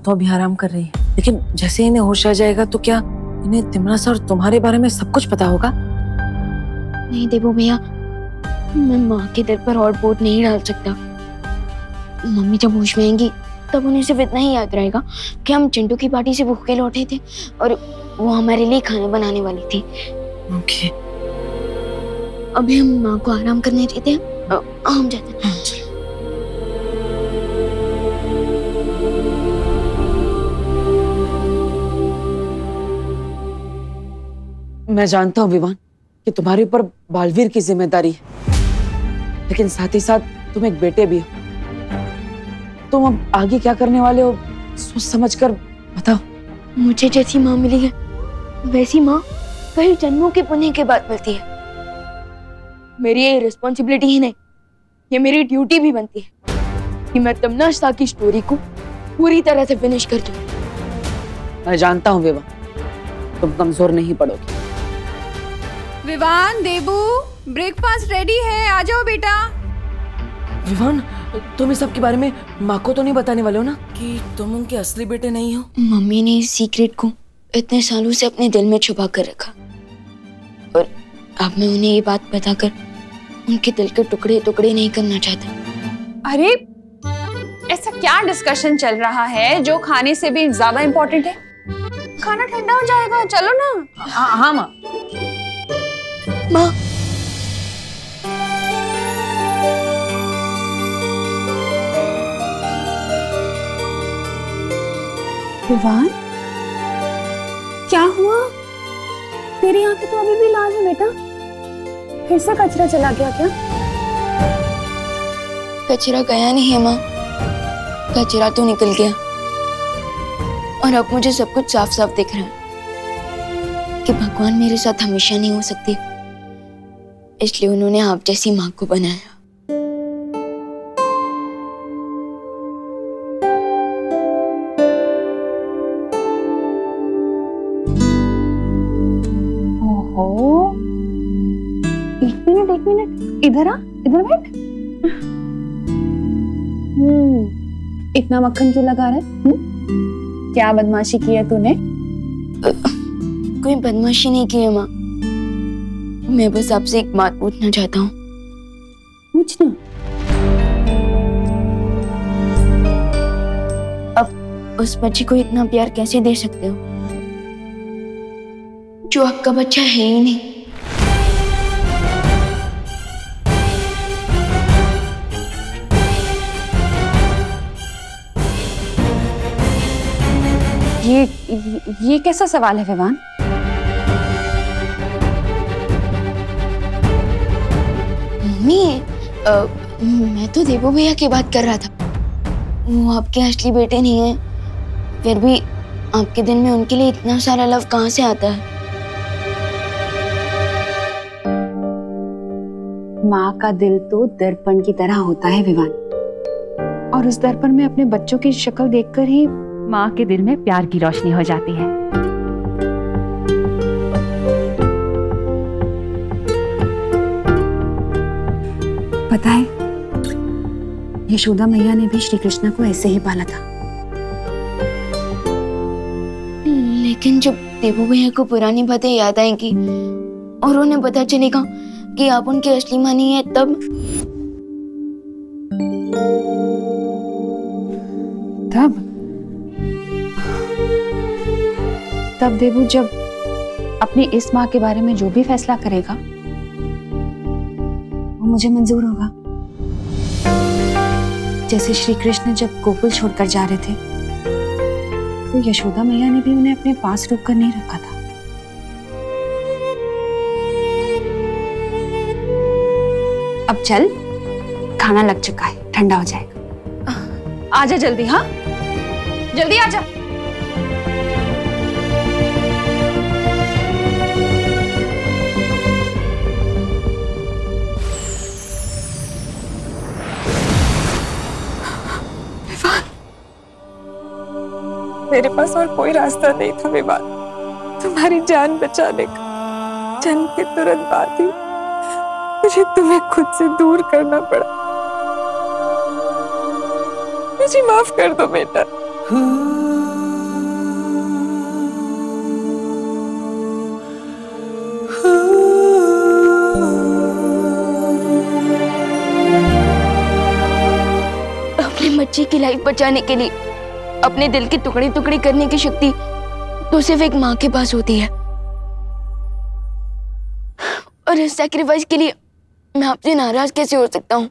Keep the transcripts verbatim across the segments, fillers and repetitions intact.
आप तो अभी आराम कर रही है, लेकिन जैसे इन्हें होश आ जाएगा तो क्या इन्हें तिमनासा और तुम्हारे बारे में सब कुछ पता होगा? नहीं देवू भैया, मैं माँ के दर पर और बोझ नहीं डाल सकता। मम्मी जब होश में आएंगी तब उन्हें सिर्फ इतना ही याद रहेगा कि हम चिंटू की पार्टी से भूखे लौटे थे और वो हमारे लिए खाना बनाने वाली थी। ओके। अभी हम माँ को आराम करने देते हैं, हम जाते हैं। मैं जानता हूँ विवान कि तुम्हारे ऊपर बालवीर की जिम्मेदारी है, लेकिन साथ ही साथ तुम एक बेटे भी हो। तुम अब आगे क्या करने वाले हो सोच समझ कर बताओ। मुझे जैसी माँ मिली है वैसी माँ कई जन्मों के पुण्य के बाद मिलती है। मेरी ये रिस्पॉन्सिबिलिटी ही नहीं, ये मेरी ड्यूटी भी बनती है कि मैं तमन्ना की स्टोरी को पूरी तरह से फिनिश कर दूं। मैं जानता हूँ विवान, तुम कमजोर नहीं पड़ोगी। विवान, देवू, ब्रेकफास्ट रेडी है, आ जाओ बेटा। विवान, तुम इस सब के बारे में माँ को तो नहीं बताने वाले हो ना कि तुम उनके असली बेटे नहीं हो? मम्मी ने इस सीक्रेट को इतने सालों से अपने दिल में छुपा कर रखा और अब मैं उन्हें ये बात बताकर उनके दिल के टुकड़े टुकड़े नहीं करना चाहता। अरे ऐसा क्या डिस्कशन चल रहा है जो खाने से भी ज्यादा इम्पोर्टेंट है? खाना ठंडा हो जाएगा, चलो ना। हाँ हाँ माँ। माँ विवान, क्या हुआ? तेरी आंखें तो अभी भी लाल है बेटा, फिर से कचरा चला गया क्या? कचरा गया नहीं है माँ, कचरा तो निकल गया और अब मुझे सब कुछ साफ साफ दिख रहा है कि भगवान मेरे साथ हमेशा नहीं हो सकते, इसलिए उन्होंने आप जैसी माँ को बनाया। इधर आ, इधर बैठ। हम्म, इतना मक्खन क्यों लगा रहा है? क्या बदमाशी की है तूने? कोई बदमाशी नहीं की है माँ, मैं बस आपसे एक बात पूछना चाहता हूँ। पूछना? अब उस बच्ची को इतना प्यार कैसे दे सकते हो जो आपका बच्चा है ही नहीं? ये ये कैसा सवाल है विवान? मम्मी, मैं तो देवू भैया की बात कर रहा था। वो आपके असली बेटे नहीं हैं, फिर भी आपके दिल में उनके लिए इतना सारा लव कहाँ से आता है? माँ का दिल तो दर्पण की तरह होता है विवान, और उस दर्पण में अपने बच्चों की शक्ल देखकर ही माँ के दिल में प्यार की रोशनी हो जाती है। पता है, यशोदा मैया ने भी श्री कृष्णा को ऐसे ही पाला था। लेकिन जब देवू भैया को पुरानी बातें याद आएंगी और उन्हें पता चलेगा कि आप उनकी असली मां नहीं है, तब तब तब देवू जब अपनी इस माँ के बारे में जो भी फैसला करेगा वो मुझे मंजूर होगा। जैसे श्री कृष्ण जब गोकुल छोड़कर जा रहे थे तो यशोदा मैया ने भी उन्हें अपने पास रोक कर नहीं रखा था। अब चल, खाना लग चुका है, ठंडा हो जाएगा। आजा जल्दी। हाँ जल्दी आजा। मेरे पास और कोई रास्ता नहीं था विवान, तुम्हारी जान बचाने का। जन्म के तुरंत बाद ही मुझे तुम्हें खुद से दूर करना पड़ा। मुझे माफ कर दो बेटा। बच्चे की लाइफ बचाने के लिए अपने दिल की टुकड़ी टुकड़ी करने की शक्ति तो सिर्फ एक माँ के पास होती है। और इस सैक्रिफाइस के लिए मैं आपसे नाराज कैसे हो सकता हूँ?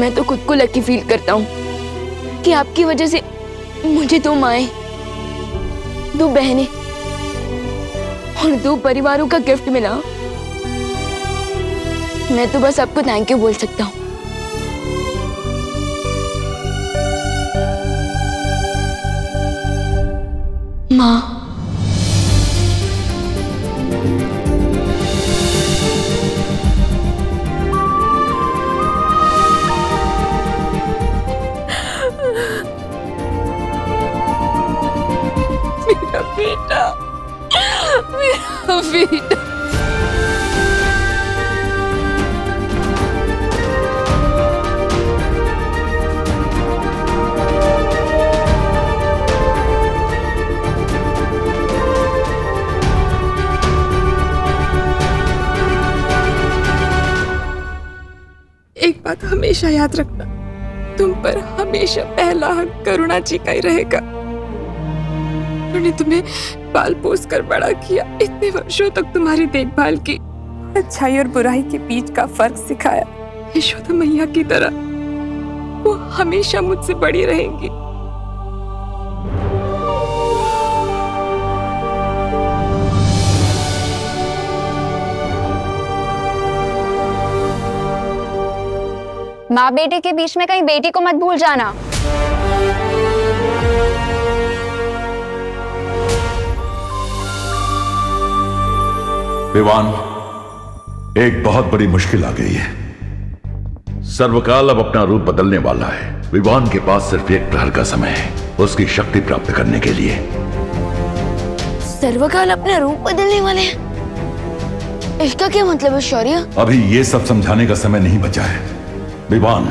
मैं तो खुद को लकी फील करता हूँ कि आपकी वजह से मुझे दो माएं, दो बहनें और दो परिवारों का गिफ्ट मिला। मैं तो बस आपको थैंक यू बोल सकता हूँ। माँ, मेरा बेटा, मेरा बेटा। एक बात हमेशा याद रखना, तुम पर हमेशा पहला हक करुणा जी का ही रहेगा। उन्होंने तुम्हें पाल पोस कर बड़ा किया, इतने वर्षों तक तुम्हारी देखभाल की, अच्छाई और बुराई के बीच का फर्क सिखाया। यशोदा मैया की तरह वो हमेशा मुझसे बड़ी रहेंगी। माँ बेटे के बीच में कहीं बेटी को मत भूल जाना। विवान, एक बहुत बड़ी मुश्किल आ गई है। सर्वकाल अब अपना रूप बदलने वाला है। विवान के पास सिर्फ एक प्रहर का समय है उसकी शक्ति प्राप्त करने के लिए। सर्वकाल अपना रूप बदलने वाले हैं, इसका क्या मतलब है शौर्य? अभी ये सब समझाने का समय नहीं बचा है। विवान,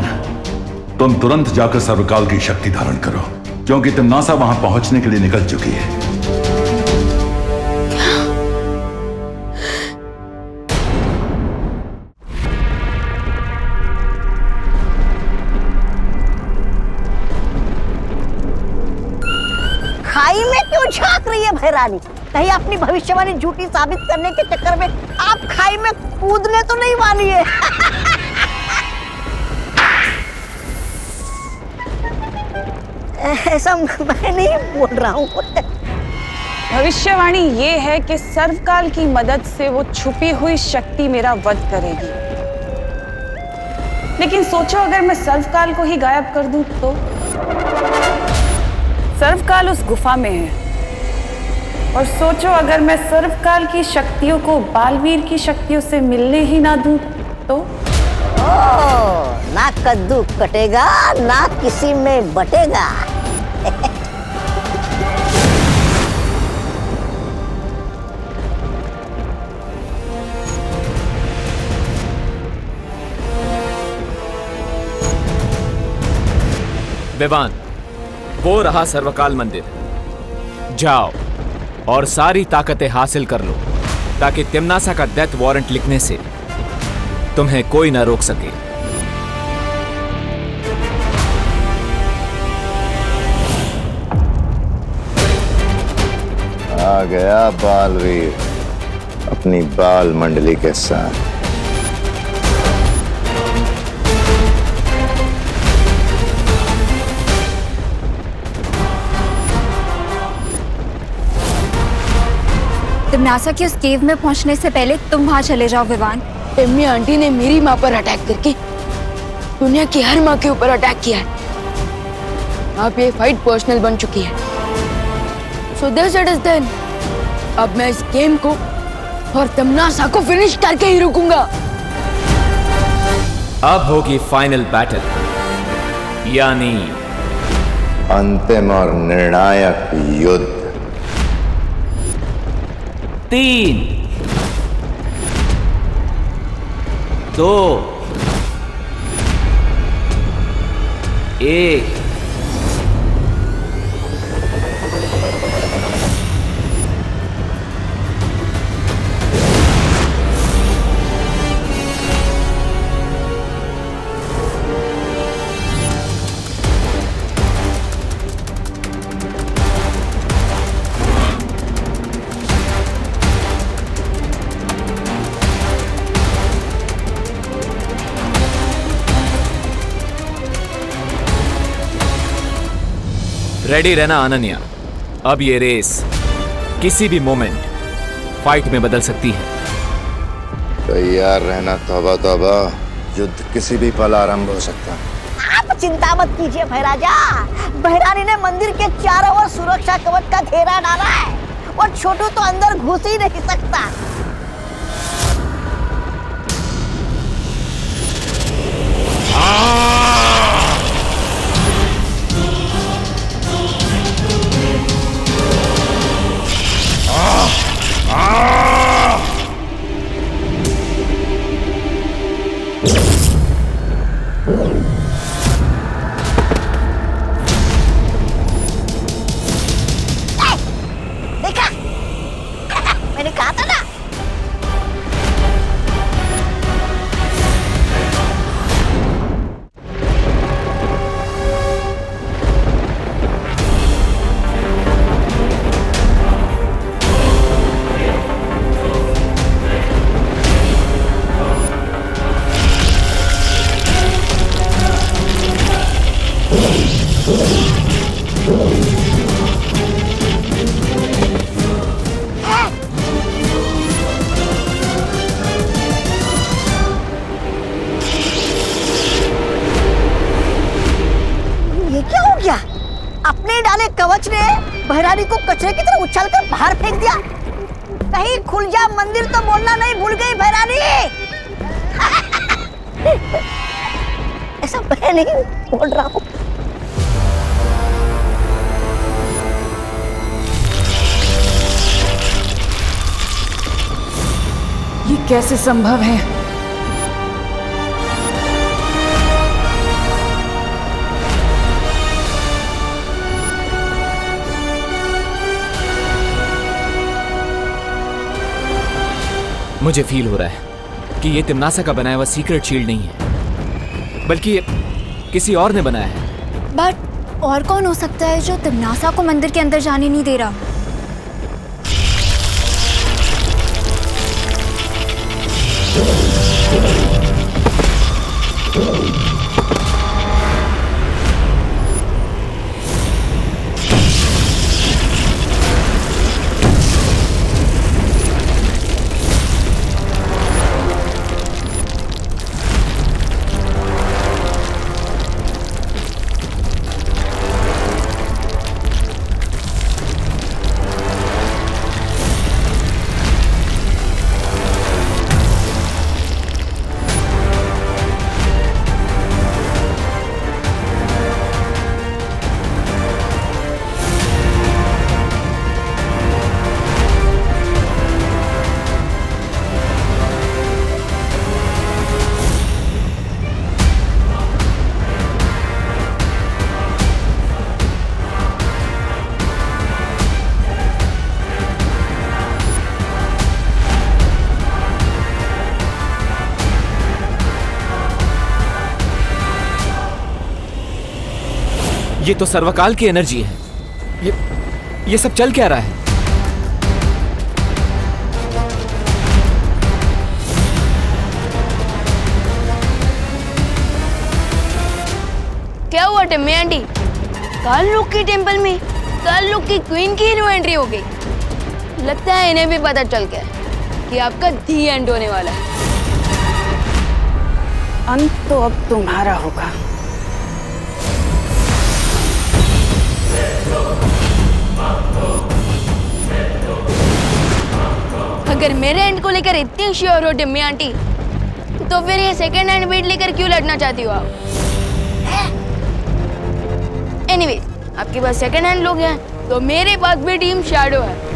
तुम तुरंत जाकर सर्वकाल की शक्ति धारण करो, क्योंकि तिमनासा वहां पहुंचने के लिए निकल चुकी है। खाई में क्यों झांक रही है भैरानी? नहीं अपनी भविष्यवाणी झूठी साबित करने के चक्कर में आप खाई में कूदने तो नहीं वाली है। ऐसा मैं नहीं बोल रहा हूँ। भविष्यवाणी ये है कि सर्वकाल की मदद से वो छुपी हुई शक्ति मेरा वध करेगी। लेकिन सोचो अगर मैं सर्वकाल को ही गायब कर दूँ तो? सर्वकाल उस गुफा में है, और सोचो अगर मैं सर्वकाल की शक्तियों को बालवीर की शक्तियों से मिलने ही ना दूँ तो? ओ, ना कद्दू कटेगा ना किसी में बटेगा। विवान, वो रहा सर्वकाल मंदिर, जाओ और सारी ताकतें हासिल कर लो ताकि तिमनासा का डेथ वारंट लिखने से तुम्हें कोई ना रोक सके। आ गया बालवीर अपनी बाल मंडली के साथ। तिमनासा के उस केव में पहुंचने से पहले तुम वहां चले जाओ विवान। टिम्मी आंटी ने मेरी माँ पर अटैक करके दुनिया की हर माँ के ऊपर अटैक किया है। अब ये फाइट पर्सनल बन चुकी है। So that's it is then. अब मैं इस गेम को और तिमनासा को फिनिश करके ही रुकूंगा। अब होगी फाइनल बैटल, यानी अंतिम और निर्णायक युद्ध। तीन, दो, एक। रेडी रहना अनन्या, अब ये रेस किसी भी मोमेंट फाइट में बदल सकती है। तैयार रहना। तौबा तौबा, युद्ध किसी भी पल आरंभ हो सकता है। आप चिंता मत कीजिए भैराजा, भैरानी ने मंदिर के चारों ओर सुरक्षा कवच का घेरा डाला है और छोटू तो अंदर घुस ही नहीं सकता। कैसे संभव है? मुझे फील हो रहा है कि ये तिमनासा का बनाया हुआ सीक्रेट शील्ड नहीं है, बल्कि किसी और ने बनाया है। बट और कौन हो सकता है जो तिमनासा को मंदिर के अंदर जाने नहीं दे रहा? ये तो सर्वकाल की एनर्जी है। ये ये सब चल क्या रहा है? क्या हुआ टिम्मी आंटी? काल लोक के टेंपल में काल लोक की क्वीन की न्यू एंट्री हो गई। लगता है इन्हें भी पता चल गया कि आपका दी एंड होने वाला है। अंत तो अब तुम्हारा होगा। अगर मेरे एंड को लेकर इतनी श्योर हो टिम्मी आंटी, तो फिर ये सेकेंड हैंड बेट लेकर क्यों लड़ना चाहती हो आप? एनीवे, आपके पास सेकेंड हैंड लोग हैं, तो मेरे पास भी टीम शैडो है।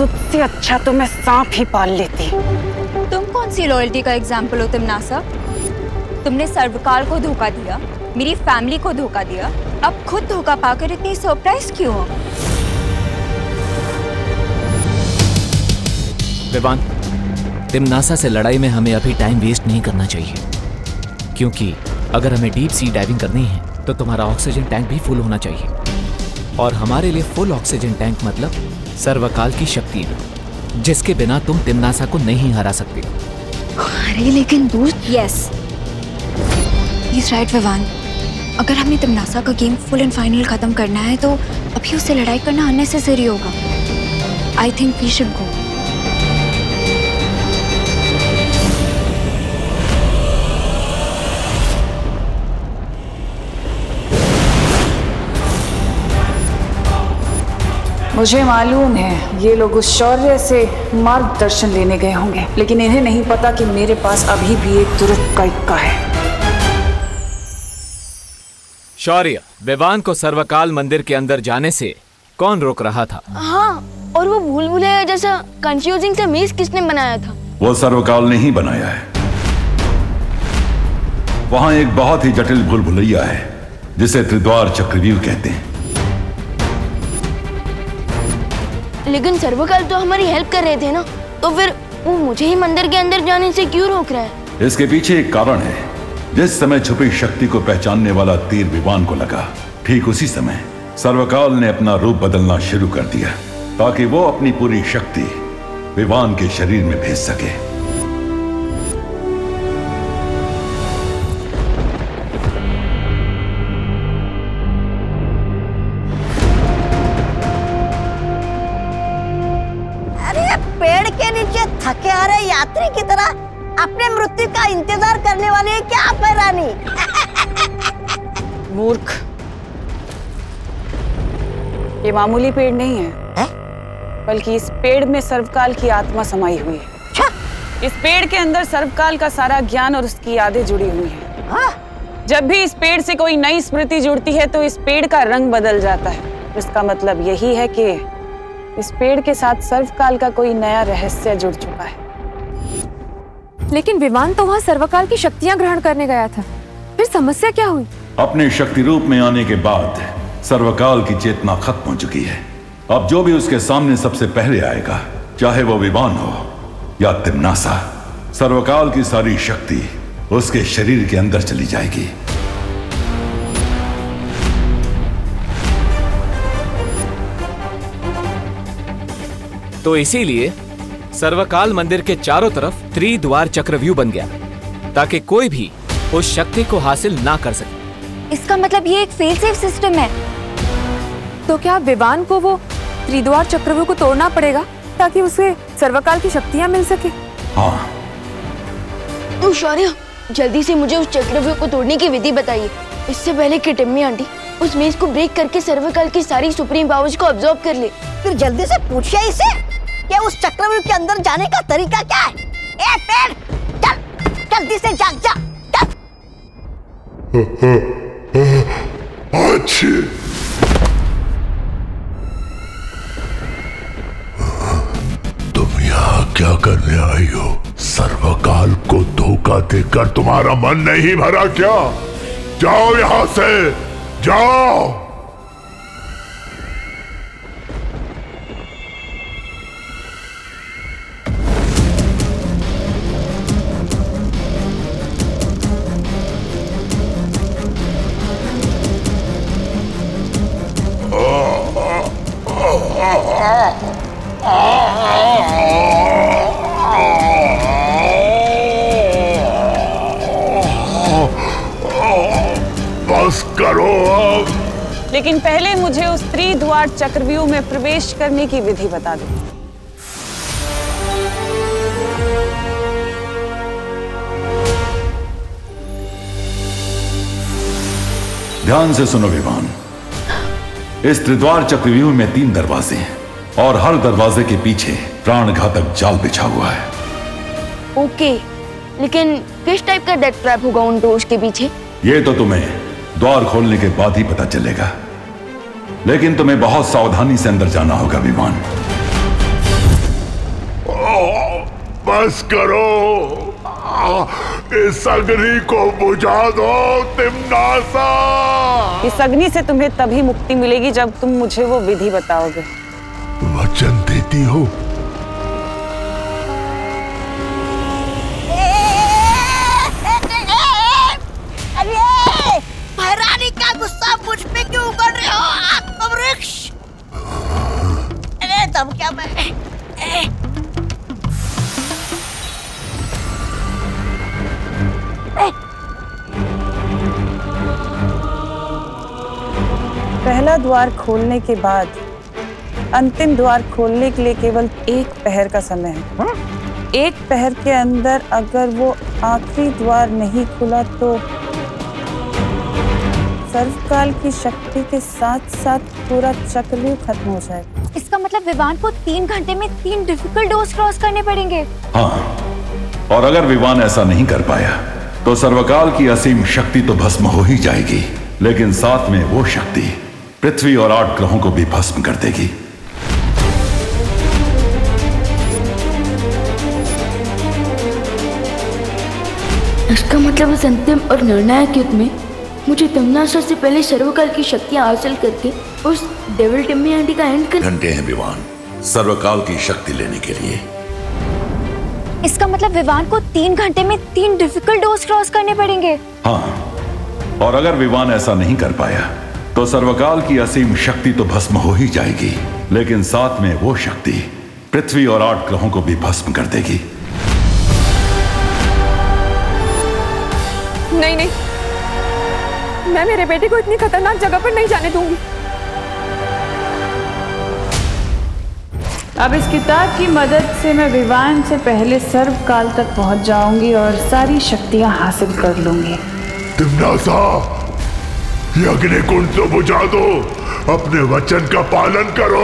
तुझसे अच्छा तो मैं सांप ही पाल लेती। तुम कौन सी लॉयल्टी का एग्जाम्पल हो तिमनासा? तुमने सर्वकाल को धोखा दिया, मेरी फैमिली को धोखा दिया, अब खुद धोखा पाकर इतनी सरप्राइज क्यों हो? विवान, तिमनासा से लड़ाई में हमें अभी टाइम वेस्ट नहीं करना चाहिए, क्योंकि अगर हमें डीप सी डाइविंग करनी है तो तुम्हारा ऑक्सीजन टैंक भी फुल होना चाहिए। और हमारे लिए फुल ऑक्सीजन टैंक मतलब सर्वकाल की शक्ति है, जिसके बिना तुम तिमनासा को नहीं हरा सकते। अरे लेकिन दोस्त, yes he is right Vivaan. अगर हमने तिमनासा का गेम फुल एंड फाइनल खत्म करना है तो अभी उससे लड़ाई करना अननेसेसरी होगा। I think we should go. मुझे मालूम है ये लोग उस शौर्य से मार्गदर्शन लेने गए होंगे, लेकिन इन्हें नहीं पता कि मेरे पास अभी भी एक तुरंत का इक्का है। शौर्य, विवान को सर्वकाल मंदिर के अंदर जाने से कौन रोक रहा था? हाँ, और वो भूल भुलैया जैसा कंफ्यूजिंग सा मेज किसने बनाया था? वो सर्वकाल ने ही बनाया है। वहाँ एक बहुत ही जटिल भूल भुलैया है जिसे त्रिद्वार चक्रव्यूह कहते हैं। लेकिन सर्वकाल तो हमारी हेल्प कर रहे थे ना, तो फिर वो मुझे ही मंदिर के अंदर जाने से क्यों रोक रहा है? इसके पीछे एक कारण है। जिस समय छुपी शक्ति को पहचानने वाला तीर विवान को लगा, ठीक उसी समय सर्वकाल ने अपना रूप बदलना शुरू कर दिया ताकि वो अपनी पूरी शक्ति विवान के शरीर में भेज सके। यात्री की तरह अपने मृत्यु का इंतजार करने वाले हैं क्या आप भैरानी? मूर्ख, ये मामूली पेड़ नहीं है, बल्कि इस पेड़ में सर्वकाल की आत्मा समाई हुई है। इस पेड़ के अंदर सर्वकाल का सारा ज्ञान और उसकी यादें जुड़ी हुई हैं। है जब भी इस पेड़ से कोई नई स्मृति जुड़ती है तो इस पेड़ का रंग बदल जाता है। इसका मतलब यही है कि इस पेड़ के साथ सर्वकाल का कोई नया रहस्य जुड़ चुका है। लेकिन विवान तो वहाँ सर्वकाल की शक्तियाँ ग्रहण करने गया था, फिर समस्या क्या हुई? अपने शक्ति रूप में आने के बाद सर्वकाल की चेतना खत्म हो चुकी है। अब जो भी उसके सामने सबसे पहले आएगा, चाहे वो विवान हो या तिमनासा, सर्वकाल की सारी शक्ति उसके शरीर के अंदर चली जाएगी। तो इसीलिए सर्वकाल मंदिर के चारों तरफ त्रिद्वार चक्रव्यूह बन गया ताकि कोई भी उस शक्ति को हासिल ना कर सके। इसका मतलब ये एक फेल सेफ सिस्टम है। तो क्या विवान को वो त्रिद्वार चक्रव्यूह को तोड़ना पड़ेगा ताकि उसे सर्वकाल की शक्तियाँ मिल सके? हाँ। तो शौर्य, जल्दी से मुझे उस चक्रव्यूह को तोड़ने की विधि बताइए, इससे पहले कि टिम्मी आंटी उस मेज को ब्रेक करके सर्वकाल की सारी सुप्रीम पावर्स को अब्सॉर्ब कर ले। फिर जल्दी से पूछिए इसे कि उस चक्रव्यूह के अंदर जाने का तरीका क्या है। ए पेड़, चल जल्दी से जाग जा, चल। अच्छे। तुम यहाँ क्या करने आई हो? सर्वकाल को धोखा देकर तुम्हारा मन नहीं भरा क्या? जाओ यहाँ से, जाओ। लेकिन पहले मुझे उस त्रिद्वार चक्रव्यूह में प्रवेश करने की विधि बता दो। ध्यान से सुनो विवान, इस त्रिद्वार चक्रव्यूह में तीन दरवाजे हैं और हर दरवाजे के पीछे प्राणघातक जाल बिछा हुआ है। ओके, लेकिन किस टाइप का डेथ ट्रैप होगा उन दोष के पीछे? ये तो तुम्हें द्वार खोलने के बाद ही पता चलेगा, लेकिन तुम्हें बहुत सावधानी से अंदर जाना होगा विवान। बस करो, इस अग्नि को बुझा दो तिमनासा। इस अग्नि से तुम्हें तभी मुक्ति मिलेगी जब तुम मुझे वो विधि बताओगे। वचन देती हो? अरे भैरानी का पहला द्वार खोलने के बाद अंतिम द्वार खोलने के लिए केवल एक पहर का समय है। एक पहर के अंदर अगर वो आखिरी द्वार नहीं खुला तो सर्वकाल की शक्ति के साथ साथ पूरा चक्रव्यूह खत्म हो जाएगा। इसका मतलब विवान को तीन घंटे में तीन डिफिकल्ट डोर्स क्रॉस करने पड़ेंगे। हाँ, और अगर विवान ऐसा नहीं कर पाया तो सर्वकाल की असीम शक्ति तो भस्म हो ही जाएगी, लेकिन साथ में वो शक्ति पृथ्वी और आठ ग्रहों को भी भस्म कर देगी। इसका मतलब इस अंतिम और निर्णायक युद्ध में मुझे तिमनासा से पहले सर्वकाल की शक्तियां हासिल करके उस डेविल टिम्मी आंटी का एंड कर घंटे हैं विवान सर्वकाल की शक्ति लेने के लिए। इसका मतलब विवान को तीन घंटे में तीन डिफिकल्ट डोर्स क्रॉस करने पड़ेंगे। हाँ, और अगर विवान ऐसा नहीं कर पाया तो सर्वकाल की असीम शक्ति तो भस्म हो ही जाएगी, लेकिन साथ में वो शक्ति पृथ्वी और आठ ग्रहों को भी भस्म कर देगी। नहीं नहीं, मैं मेरे बेटे को इतनी खतरनाक जगह पर नहीं जाने दूंगी। अब इस किताब की मदद से मैं विवान से पहले सर्वकाल तक पहुंच जाऊंगी और सारी शक्तियां हासिल कर लूंगी। तिमनासा, ये अग्निकुंड तो बुझा दो, अपने वचन का पालन करो।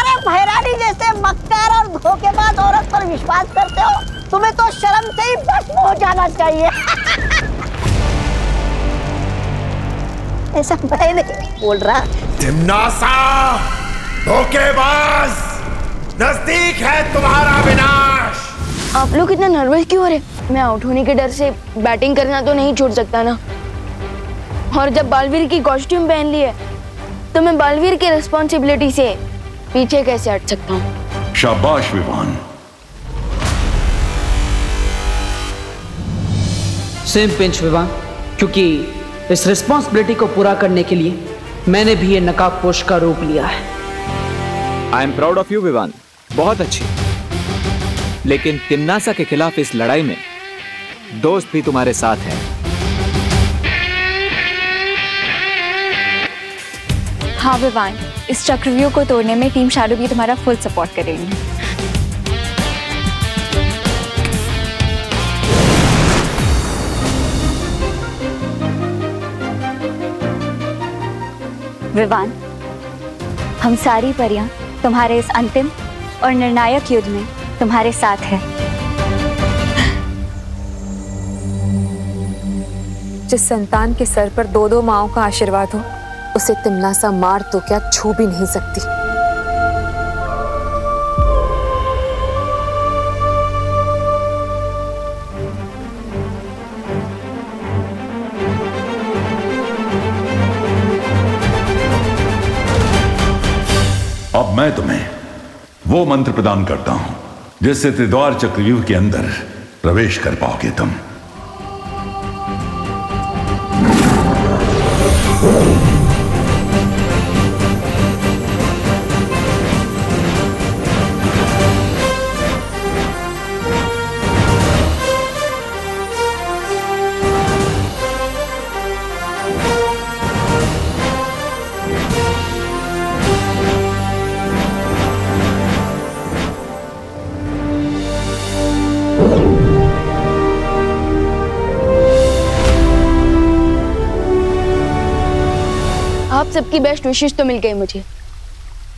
अरे भैरानी जैसे मक्कार और धोखेबाज औरत पर विश्वास करते हो, तुम्हें तो शर्म से ही भस्म हो जाना चाहिए। ऐसा मैं नहीं बोल रहा। तिमनासा, धोखेबाज, नजदीक है तुम्हारा विनाश। आप लोग इतना नर्वस क्यों हो रहे? मैं आउट होने के डर से बैटिंग करना तो नहीं छोड़ सकता ना। और जब बालवीर की कॉस्ट्यूम पहन ली है तो मैं बालवीर की रिस्पॉन्सिबिलिटी से पीछे कैसे हट सकता हूँ। शाबाश विवान। सेम पिंच विवान, क्योंकि इस रिस्पॉन्सिबिलिटी को पूरा करने के लिए मैंने भी ये नकाबपोश का रूप लिया है। I am proud of you Vivaan, बहुत अच्छी। लेकिन तिमनासा के खिलाफ इस लड़ाई में दोस्त भी तुम्हारे साथ हैं। हाँ विवान, इस चक्रव्यूह को तोड़ने में टीम शारू भी तुम्हारा फुल सपोर्ट करेगी। विवान, हम सारी परियां तुम्हारे इस अंतिम और निर्णायक युद्ध में तुम्हारे साथ है। जिस संतान के सर पर दो दो माओं का आशीर्वाद हो, उसे तिमनासा मार तो क्या छू भी नहीं सकती। अब मैं तुम्हें वो मंत्र प्रदान करता हूं जिससे त्रिद्वार चक्रव्यूह के अंदर प्रवेश कर पाओगे तुम। सबकी बेस्ट विशेष तो मिल गई मुझे,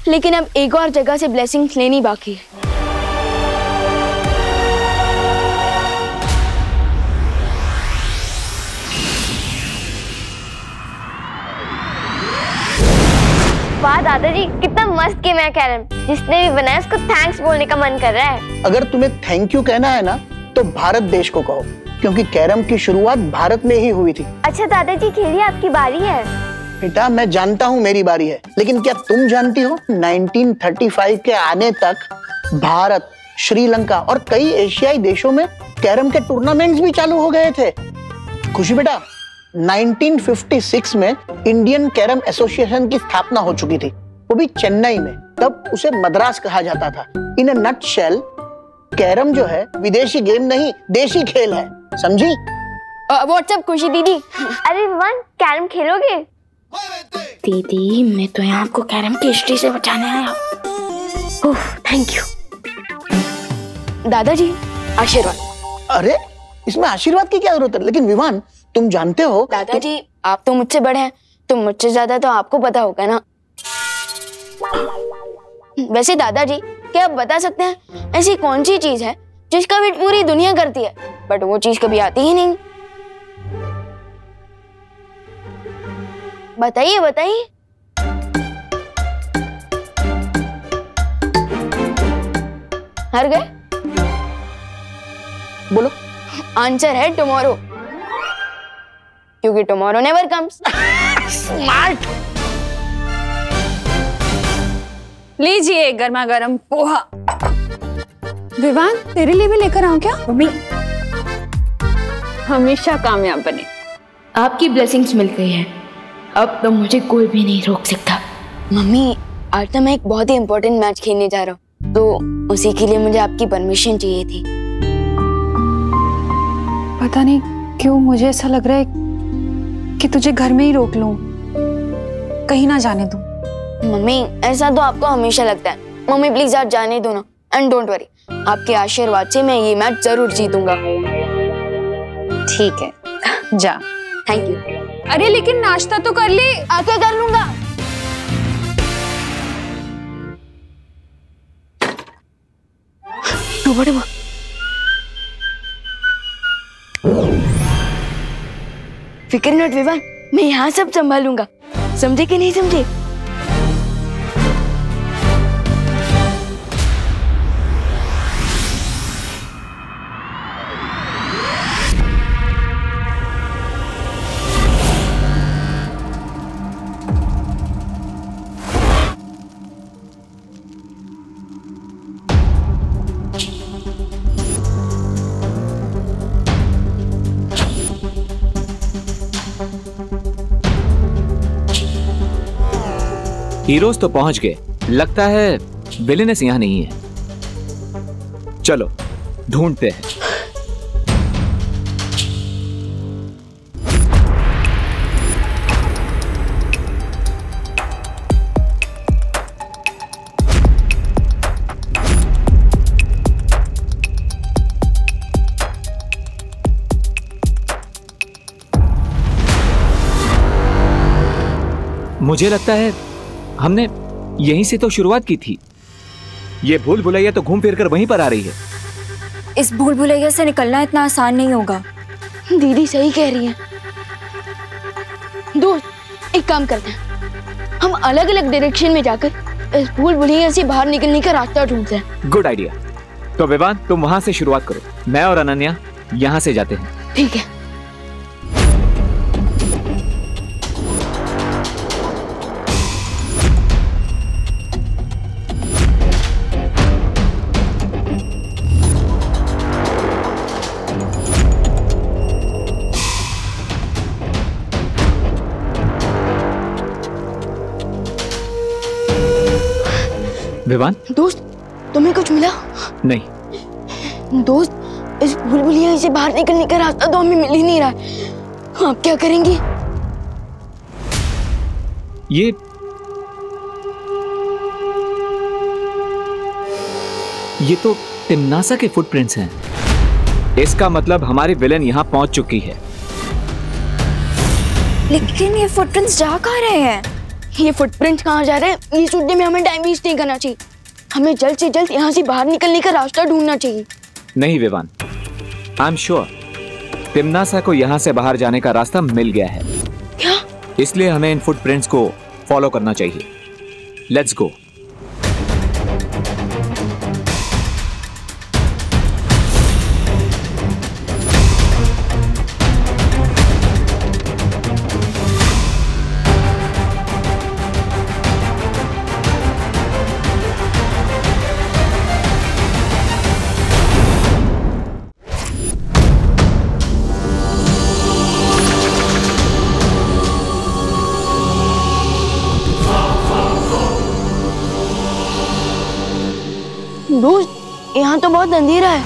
लेकिन अब एक और जगह से ब्लेसिंग लेनी बाकी है। वाह दादाजी, कितना मस्त गेम है कैरम। जिसने भी बनाया उसको थैंक्स बोलने का मन कर रहा है। अगर तुम्हें थैंक यू कहना है ना तो भारत देश को कहो, क्योंकि कैरम की शुरुआत भारत में ही हुई थी। अच्छा दादाजी, खेलिए, आपकी बारी है। बेटा, मैं जानता हूँ मेरी बारी है, लेकिन क्या तुम जानती हो उन्नीस सौ पैंतीस के आने तक भारत, श्रीलंका और कई एशियाई देशों में कैरम के टूर्नामेंट्स भी चालू हो गए थे। खुशी बेटा, उन्नीस सौ छप्पन में इंडियन कैरम एसोसिएशन की स्थापना हो चुकी थी, वो भी चेन्नई में। तब उसे मद्रास कहा जाता था। इन अ नटशेल, कैरम जो है विदेशी गेम नहीं, देशी खेल है, समझी? व्हाट्सएप खुशी दीदी। अरे विवान कैरम खेलोगे? दीदी मैं तो यहाँ आपको कैरम की हिस्ट्री से बचाने आया। ओह थैंक यू दादाजी, आशीर्वाद। अरे इसमें आशीर्वाद की क्या जरूरत है? लेकिन विवान तुम जानते हो दादाजी तु... आप तो मुझसे बड़े हैं, तुम मुझसे ज्यादा तो आपको पता होगा ना। वैसे दादाजी क्या आप बता सकते हैं ऐसी कौन सी चीज है जिसका वेट पूरी दुनिया करती है बट वो चीज कभी आती ही नहीं? बताइए बताइए। हर गए? बोलो। आंसर है टुमारो, क्योंकि टुमारो नेवर कम्स। स्मार्ट। लीजिए गर्मा गर्म पोहा। विवान तेरे लिए भी लेकर आऊं क्या? मम्मी हमेशा कामयाब बने। आपकी ब्लेसिंग्स मिल गई है, अब तो मुझे कोई भी नहीं रोक सकता। मम्मी आज तो मैं एक बहुत ही इम्पोर्टेंट मैच खेलने जा रहा हूँ, तो उसी के लिए मुझे आपकी परमिशन चाहिए थी। पता नहीं क्यों मुझे ऐसा लग रहा है कि तुझे घर में ही रोक लूं, कहीं ना जाने दूं। मम्मी ऐसा तो आपको हमेशा लगता है। मम्मी प्लीज आप जाने दो ना, एंड डोंट वरी आपके आशीर्वाद से मैं ये मैच जरूर जीतूंगा। ठीक है जा। Thank you. अरे लेकिन नाश्ता तो कर ले। आके कर लूंगा। तो बड़े माँ फिक्र नॉट विवान, मैं यहाँ सब संभालूंगा, समझे कि नहीं समझे? हीरोज तो पहुंच गए, लगता है विलेनेस यहाँ नहीं है। चलो ढूंढते हैं। मुझे लगता है हमने यहीं से तो शुरुआत की थी। ये भूल भुलैया तो घूम फिर कर वहीं पर आ रही है। इस भूल भुलैया से निकलना इतना आसान नहीं होगा। दीदी सही कह रही है। दोस्त एक काम करते हैं, हम अलग अलग डायरेक्शन में जाकर इस भूल भुलैया से बाहर निकलने का रास्ता ढूंढते हैं। Good idea. तो विवान तुम वहां से शुरुआत करो, मैं और अनन्या यहाँ से जाते हैं। ठीक है। विवान दोस्त तुम्हें कुछ मिला? नहीं दोस्त, इस भूलभुलैया से बाहर निकलने का रास्ता तो हमें मिल ही नहीं रहा। आप क्या करेंगी? ये ये तो टिमनासा के फुटप्रिंट्स हैं। इसका मतलब हमारे विलेन यहाँ पहुंच चुकी है। लेकिन ये फुटप्रिंट्स जा कहाँ रहे हैं? ये फुटप्रिंट कहाँ जा रहे हैं? इस मुद्दे में हमें टाइम वेस्ट नहीं करना चाहिए, हमें जल्द से जल्द यहाँ से बाहर निकलने का रास्ता ढूंढना चाहिए। नहीं Vivaan, I am sure Timnasa को यहाँ से बाहर जाने का रास्ता मिल गया है। क्या? इसलिए हमें इन फुटप्रिंट्स को फॉलो करना चाहिए। Let's go. दोस्त यहाँ तो बहुत अंधेरा है।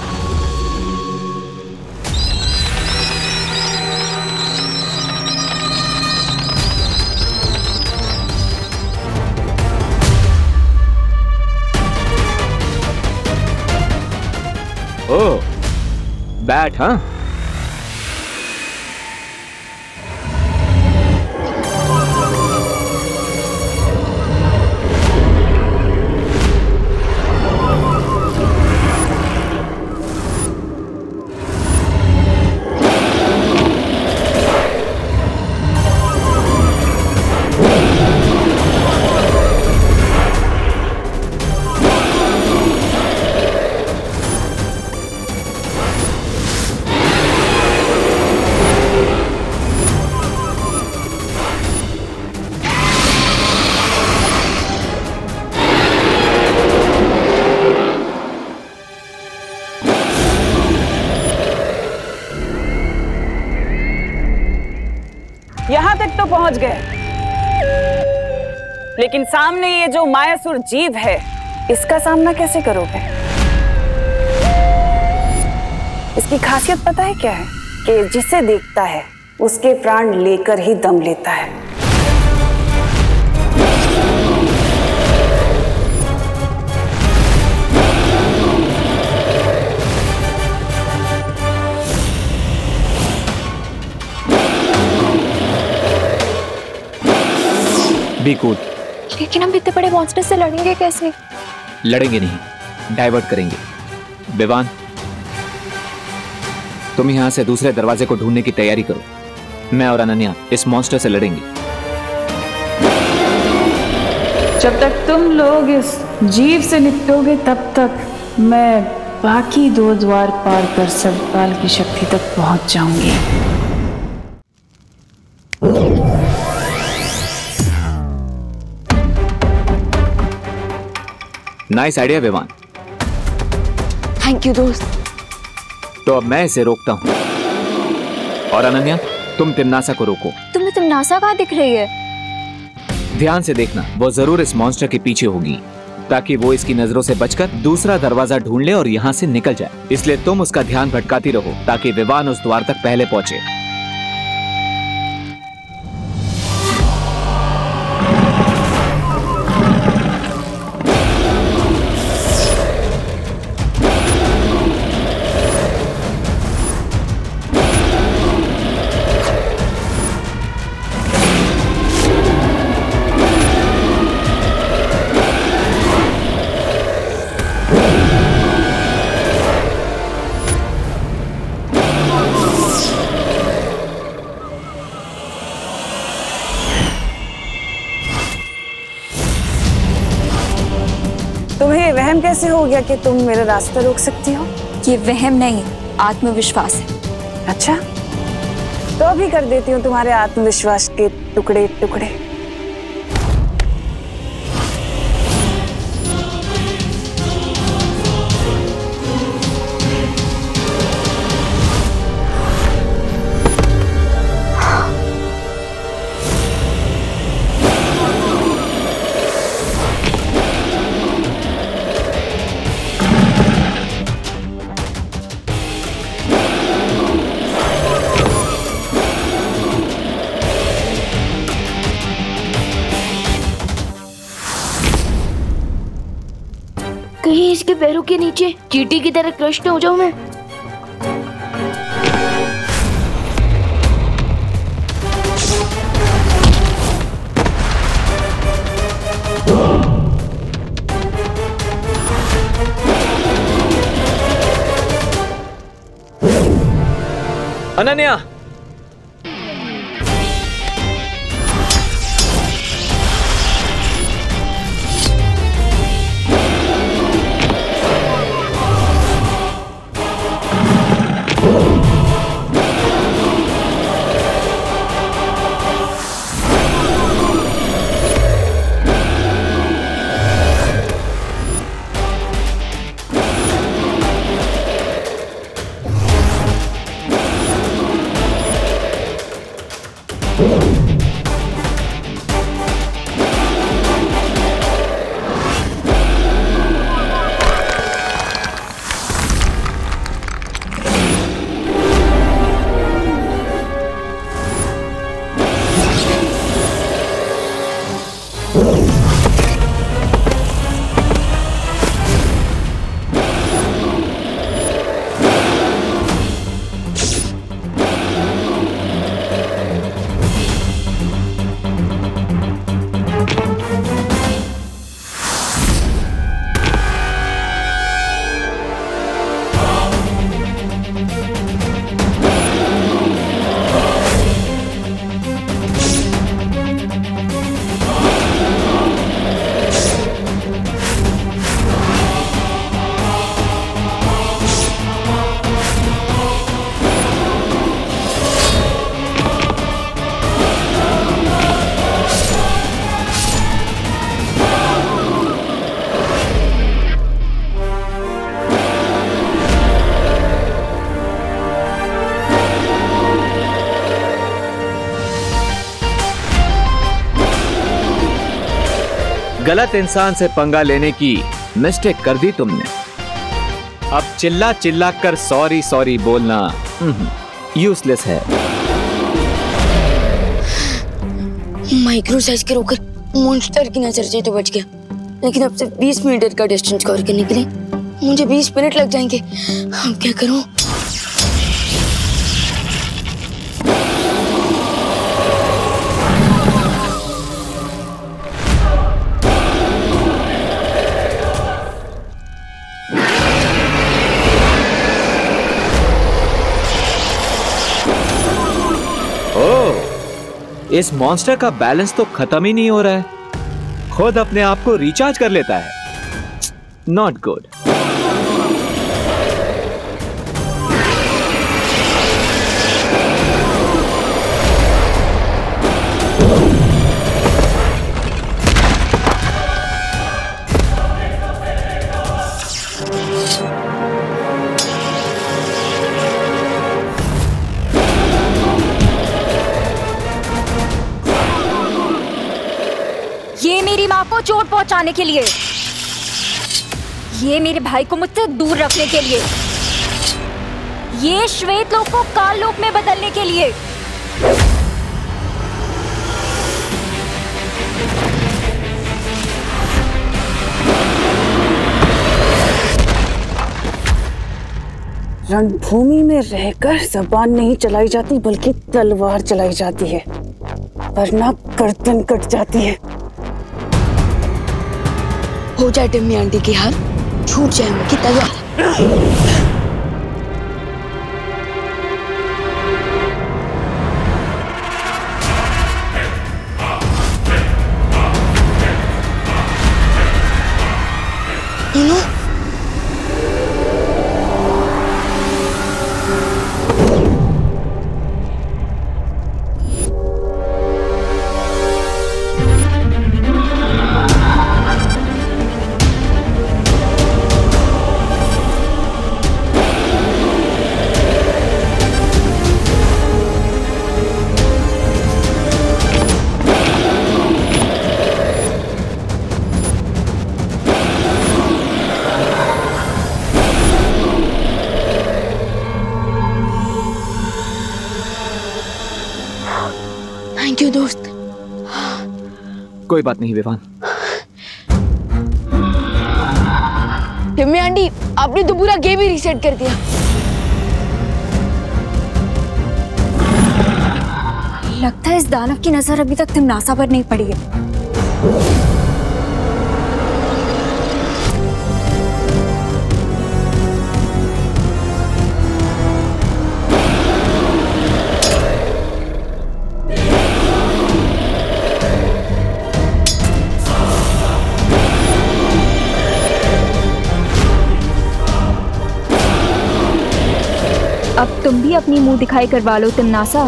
बैठ। हाँ पहुंच गए, लेकिन सामने ये जो मायासुर जीव है, इसका सामना कैसे करोगे? इसकी खासियत पता है क्या है? कि जिसे देखता है उसके प्राण लेकर ही दम लेता है। बिकूद। लेकिन हम इतने बड़े मॉन्स्टर से लड़ेंगे कैसे? लड़ेंगे नहीं, डाइवर्ट करेंगे। विवान, तुम यहां से दूसरे दरवाजे को ढूंढने की तैयारी करो। मैं और अनन्या इस मॉन्स्टर से लड़ेंगे। जब तक तुम लोग इस जीव से निपटोगे तब तक मैं बाकी दो द्वार पार कर सर्वकाल की शक्ति तक पहुंच जाऊंगी। Nice idea Vivaan. Thank you दोस्त। तो अब मैं इसे रोकता हूँ और अनन्या तुम तिमनासा को रोको। तुम्हें तिमनासा कहाँ दिख रही है? ध्यान से देखना, वो जरूर इस मॉन्स्टर के पीछे होगी ताकि वो इसकी नजरों से बचकर दूसरा दरवाजा ढूंढ ले और यहाँ से निकल जाए। इसलिए तुम उसका ध्यान भटकाती रहो ताकि विवान उस द्वार तक पहले पहुंचे। कैसे हो गया कि तुम मेरा रास्ता रोक सकती हो? ये वहम नहीं, आत्मविश्वास है। अच्छा, तो अभी कर देती हूँ तुम्हारे आत्मविश्वास के टुकड़े टुकड़े। इसके पैरों के नीचे चींटी की तरह क्रश न हो जाऊं मैं। अनन्या गलत इंसान से पंगा लेने की मिस्टेक कर दी तुमने। अब चिल्ला चिल्ला कर सॉरी सॉरी बोलना यूजलेस है। माइक्रो साइज के रोकर मॉन्स्टर की नजर से तो बच गया, लेकिन अब सिर्फ बीस मीटर का डिस्टेंस कवर करने के लिए मुझे बीस मिनट लग जाएंगे। अब क्या करूं? इस मॉन्स्टर का बैलेंस तो खत्म ही नहीं हो रहा है, खुद अपने आप को रिचार्ज कर लेता है। Not good. चोट पहुंचाने के लिए, ये मेरे भाई को मुझसे दूर रखने के लिए, ये श्वेत लोक को काल लोक में बदलने के लिए, रणभूमि में रहकर जबान नहीं चलाई जाती बल्कि तलवार चलाई जाती है, वरना गर्दन कट जाती है। हो जाए टिम्मी आंटी की हार, छूट जाए उनकी तलवार। इनो कोई बात नहीं विवान। टिम्मी आंटी, आपने तो पूरा गेम ही रीसेट कर दिया। लगता है इस दानव की नजर अभी तक तिमनासा पर नहीं पड़ी है। तुम भी अपनी मुंह दिखाई करवा लो तिमनासा।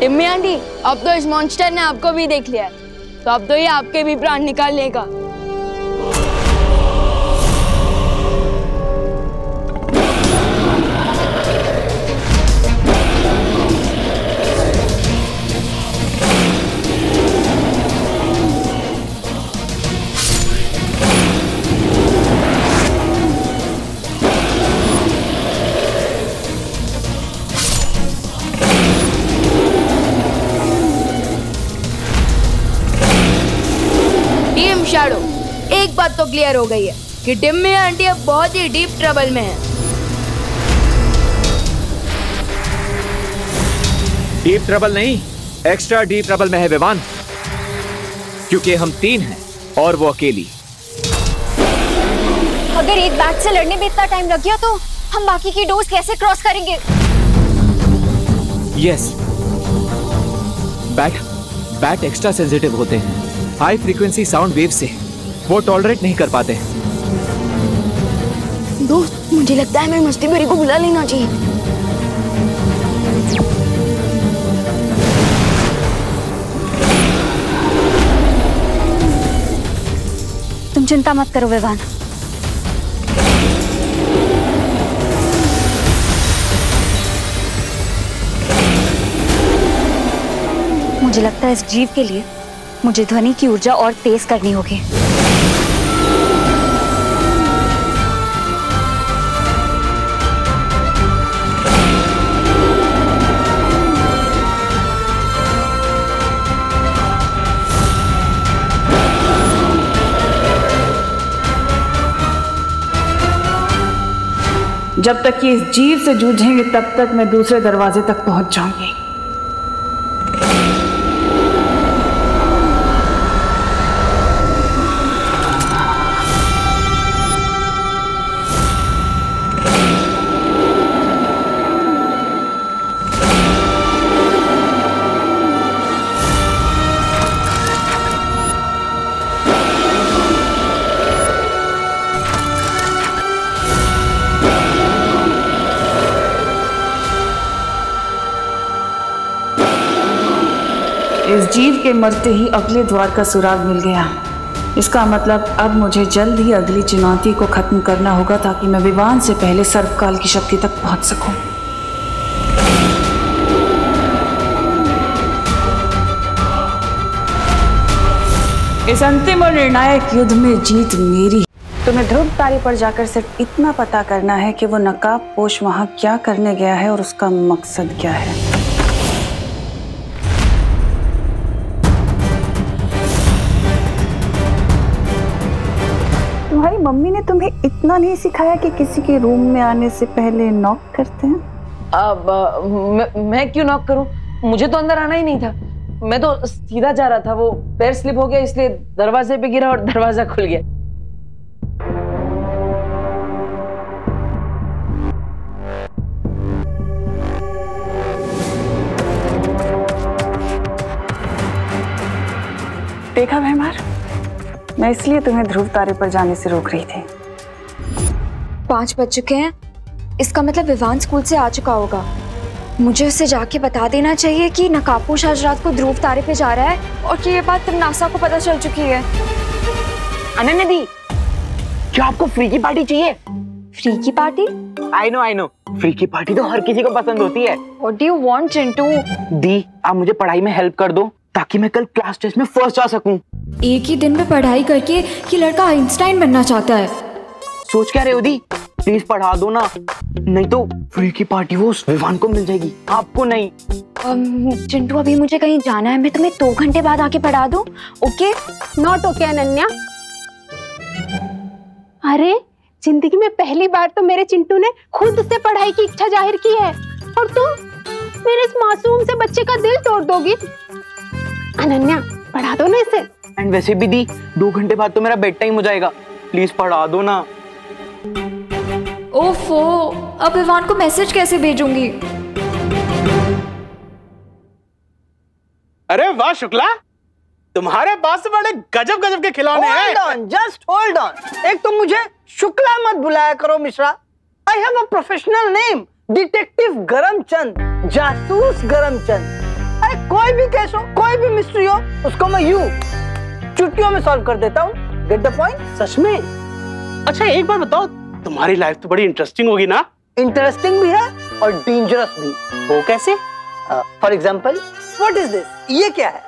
टिम्मी आंटी, अब तो इस मॉन्स्टर ने आपको भी देख लिया है, तो अब तो ये आपके भी प्राण निकाल लेगा। एक बात तो क्लियर हो गई है कि टिम्मी आंटी अब बहुत ही डीप ट्रबल में है। डीप ट्रबल नहीं, एक्स्ट्रा डीप ट्रबल में है विवान, क्योंकि हम तीन हैं और वो अकेली। अगर एक बैट से लड़ने में इतना टाइम लग गया तो हम बाकी की डोज कैसे क्रॉस करेंगे? Yes, bat bat extra sensitive होते हैं हाई फ्रीक्वेंसी साउंड वेव से, वो टॉलरेट नहीं कर पाते। दोस्त, मुझे लगता है मैं मस्ती बेरी को बुला लेना चाहिए। चिंता मत करो विवान, मुझे लगता है इस जीव के लिए मुझे ध्वनि की ऊर्जा और तेज करनी होगी। जब तक ये इस जीव से जूझेंगे तब तक मैं दूसरे दरवाजे तक पहुंच जाऊंगी। जीव के मरते ही अगले द्वार का सुराग मिल गया। इसका मतलब अब मुझे जल्द ही अगली चुनौती को खत्म करना होगा ताकि मैं विवान से पहले सर्वकाल की शक्ति तक पहुंच सकूं। इस अंतिम और निर्णायक युद्ध में जीत मेरी। तुम्हें ध्रुव तारे पर जाकर सिर्फ इतना पता करना है कि वो नकाब पोष वहां क्या करने गया है और उसका मकसद क्या है। मम्मी ने तुम्हें इतना नहीं सिखाया कि किसी के रूम में आने से पहले नॉक करते हैं? अब मैं, मैं क्यों नॉक करूं? मुझे तो अंदर आना ही नहीं था। मैं तो सीधा जा रहा था, वो पैर स्लिप हो गया इसलिए दरवाजे पे गिरा और दरवाजा खुल गया। देखा मेहमान, मैं इसलिए तुम्हें ध्रुव तारे पर जाने से रोक रही थी। पाँच बज चुके हैं, इसका मतलब विवान स्कूल से आ चुका होगा। मुझे उसे जाके बता देना चाहिए कि नकाबपोश आज रात को ध्रुव तारे पे जा रहा है और कि ये बात तिमनासा को पता चल चुकी है। अनन्या दी, क्या आपको फ्री की पार्टी चाहिए? फ्री की party? I know I know, free की पार्टी तो हर किसी को पसंद होती है। What do you want, Chintu? दी, आप मुझे पढ़ाई में हेल्प कर दो ताकि मैं कल क्लास टेस्ट में फर्स्ट आ सकूं। एक ही दिन में पढ़ाई करके ये लड़का आइंस्टाइन बनना चाहता है। सोच क्या रहे हो दी, प्लीज पढ़ा दो ना, नहीं तो फ्री की पार्टी वो विवान को मिल जाएगी, आपको नहीं। चिंटू अभी मुझे कहीं जाना है, मैं तुम्हें दो घंटे बाद आके पढ़ा दूं, ओके? Not okay Ananya. अरे जिंदगी में पहली बार तो मेरे चिंटू ने खुद से पढ़ाई की इच्छा जाहिर की है और तुम मेरे इस मासूम से बच्चे का दिल तोड़ दोगी। अनन्या पढ़ा दो ना इसे। एंड वैसे भी दी, दो घंटे बाद तो मेरा बेड टाइम हो जाएगा, प्लीज पढ़ा दो ना। ओफो, अब विवान को मैसेज कैसे भेजूंगी? अरे वाह शुक्ला, तुम्हारे पास बड़े गजब गजब के खिलौने हैं। Hold on, just hold on. एक तो मुझे शुक्ला मत बुलाया करो Mishra. I have a professional name, detective Garam Chand, जासूस गरम चंद। अरे कोई भी केस हो, कोई भी मिस्ट्री हो, उसको मैं यू चुटकियों में सॉल्व कर देता हूँ। Gate the point? सच में? अच्छा एक बार बताओ, तुम्हारी लाइफ तो बड़ी इंटरेस्टिंग होगी ना? इंटरेस्टिंग भी है और डेंजरस भी। वो कैसे? For example, what is this? ये क्या है?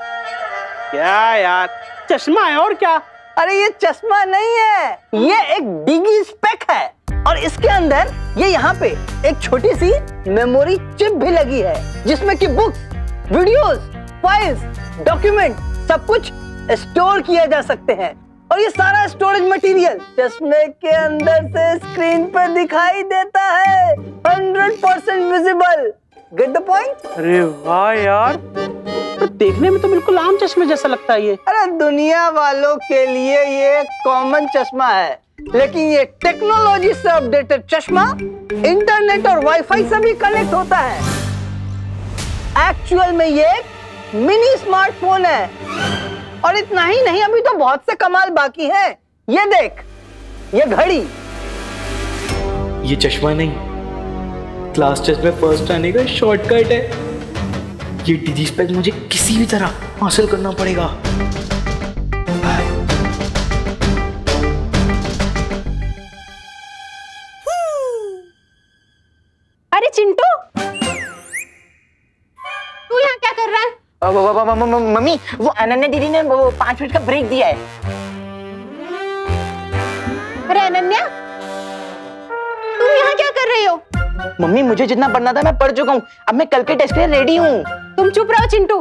क्या यार, चश्मा है और क्या? अरे ये चश्मा नहीं है, ये एक डिगी स्पेक है और इसके अंदर ये यहाँ पे एक छोटी सी मेमोरी चिप भी लगी है जिसमें की बुक्स, वीडियोस, फाइल्स, डॉक्यूमेंट सब कुछ स्टोर किया जा सकते हैं और ये सारा स्टोरेज मटेरियल चश्मे के अंदर से स्क्रीन पर दिखाई देता है, hundred percent visible. Get the point? अरे वाह यार, तो देखने में तो बिल्कुल आम चश्मे जैसा लगता है ये। अरे दुनिया वालों के लिए ये कॉमन चश्मा है लेकिन ये टेक्नोलॉजी से अपडेटेड चश्मा इंटरनेट और वाईफाई से भी कनेक्ट होता है। एक्चुअल में ये मिनी स्मार्टफोन है और इतना ही नहीं, अभी तो बहुत से कमाल बाकी हैं। ये देख, ये घड़ी। ये चश्मा नहीं, क्लास टेस्ट में फर्स्ट आने का शॉर्टकट है। ये डिजी स्पेक मुझे किसी भी तरह हासिल करना पड़ेगा। चिंटू, तू यहाँ क्या कर रहा है? मम्मी वो अनन्या दीदी ने वो पांच मिनट का ब्रेक दिया है। अरे अनन्या, तू यहाँ क्या कर रही हो? मम्मी मुझे जितना पढ़ना था मैं पढ़ चुका हूँ, अब मैं कल के टेस्ट के लिए रेडी हूँ। तुम चुप रहो चिंटू,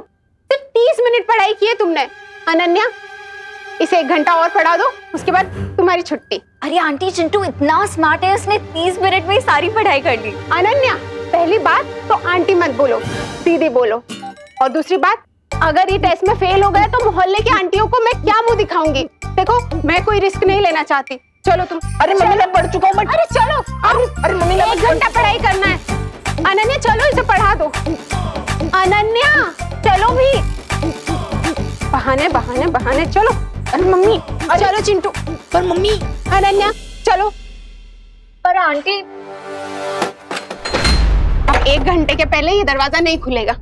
सिर्फ तीस मिनट पढ़ाई की है तुमने। अनन्या इसे एक घंटा और पढ़ा दो, उसके बाद तुम्हारी छुट्टी। अरे आंटी, चिंटू इतना स्मार्ट है, उसने तीस मिनट में सारी पढ़ाई कर ली। अनन्या पहली बात तो आंटी मत बोलो, दीदी बोलो, और दूसरी बात अगर ये टेस्ट में फेल हो गया तो मोहल्ले की आंटियों को मैं क्या मुंह दिखाऊंगी। देखो मैं कोई रिस्क नहीं लेना चाहती, चलो तुम। अरे मम्मी मैं पढ़ चुका हूँ। अरे चलो, अरे मम्मी ने एक घंटा पढ़ाई करना है। अनन्या चलो इसे पढ़ा दो। अनन्या चलो भी, बहाने बहाने बहाने, चलो। अरे मम्मी, अरे चलो चिंटू। पर मम्मी, अनन्या चलो। पर आंटी, अब एक घंटे के पहले ये दरवाजा नहीं खुलेगा।